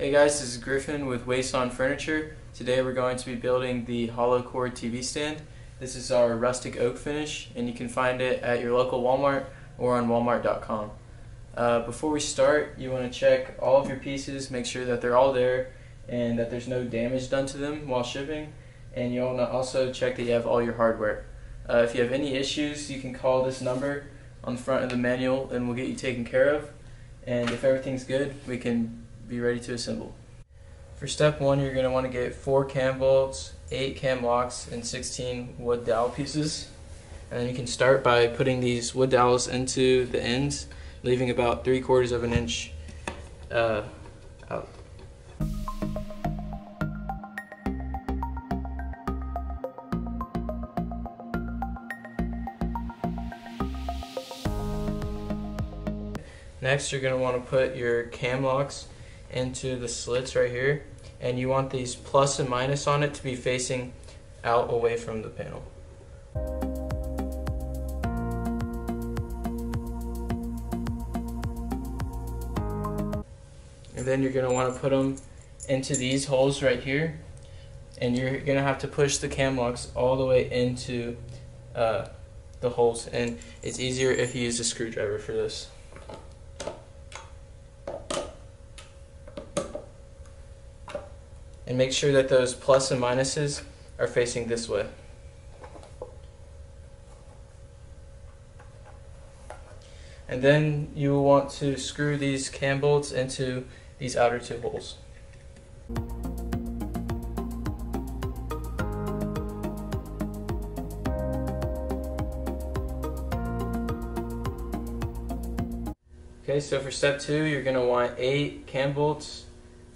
Hey guys, this is Griffin with Huisen Furniture. Today we're going to be building the HollowCore TV stand. This is our rustic oak finish and you can find it at your local Walmart or on walmart.com. Before we start, you want to check all of your pieces, make sure that they're all there and that there's no damage done to them while shipping, and you want to also check that you have all your hardware. If you have any issues, you can call this number on the front of the manual and we'll get you taken care of, and if everything's good, we can be ready to assemble. For step one, you're going to want to get 4 cam bolts, 8 cam locks, and 16 wood dowel pieces. And then you can start by putting these wood dowels into the ends, leaving about 3/4 of an inch out. Next, you're going to want to put your cam locks into the slits right here, and you want these plus and minus on it to be facing out away from the panel. And then you're going to want to put them into these holes right here, and you're going to have to push the cam locks all the way into the holes, and it's easier if you use a screwdriver for this. And make sure that those plus and minuses are facing this way. And then you will want to screw these cam bolts into these outer 2 holes. Okay, so for step 2, you're going to want 8 cam bolts,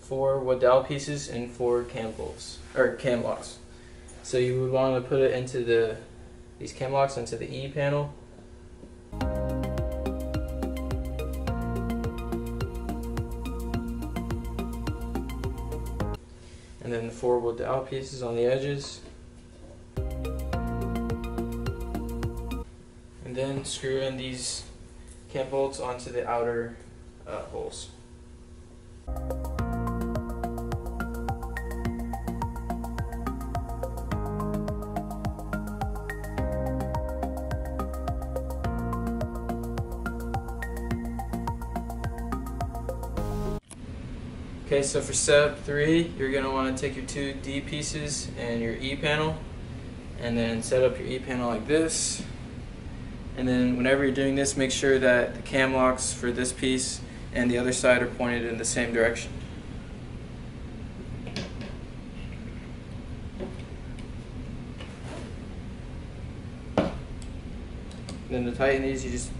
4 wood dowel pieces, and 4 cam bolts or cam locks. So you would want to put it into these cam locks into the E panel. And then the 4 wood dowel pieces on the edges. And then screw in these cam bolts onto the outer holes. Okay, so for step 3, you're going to want to take your 2 D pieces and your E panel, and then set up your E panel like this. And then whenever you're doing this, make sure that the cam locks for this piece and the other side are pointed in the same direction. And then to tighten these, you just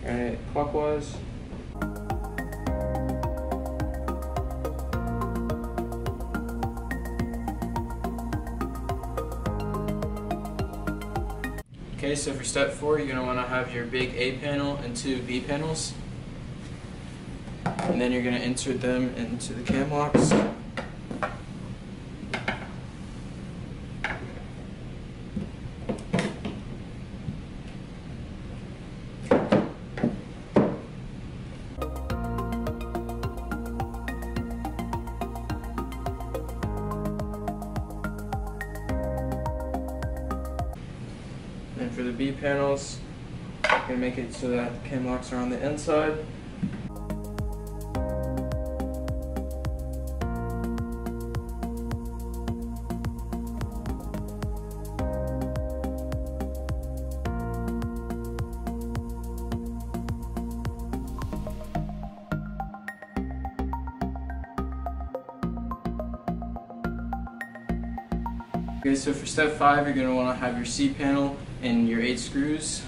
turn it clockwise. Okay, so for step 4, you're going to want to have your big A panel and 2 B panels, and then you're going to insert them into the cam locks. And for the B panels, I'm going to make it so that the cam locks are on the inside. Okay, so for step 5, you're going to want to have your C panel and your 8 screws.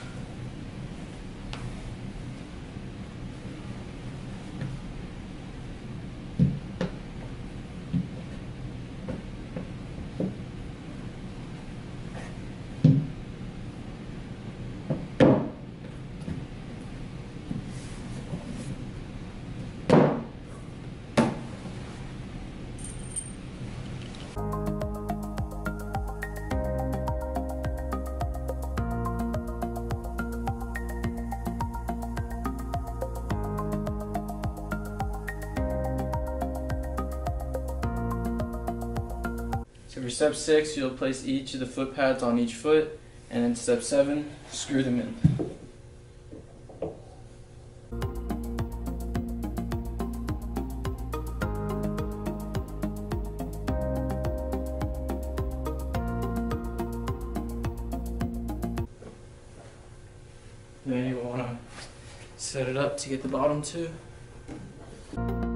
step 6, you'll place each of the foot pads on each foot, and in step 7, screw them in. Then you want to set it up to get the bottom too.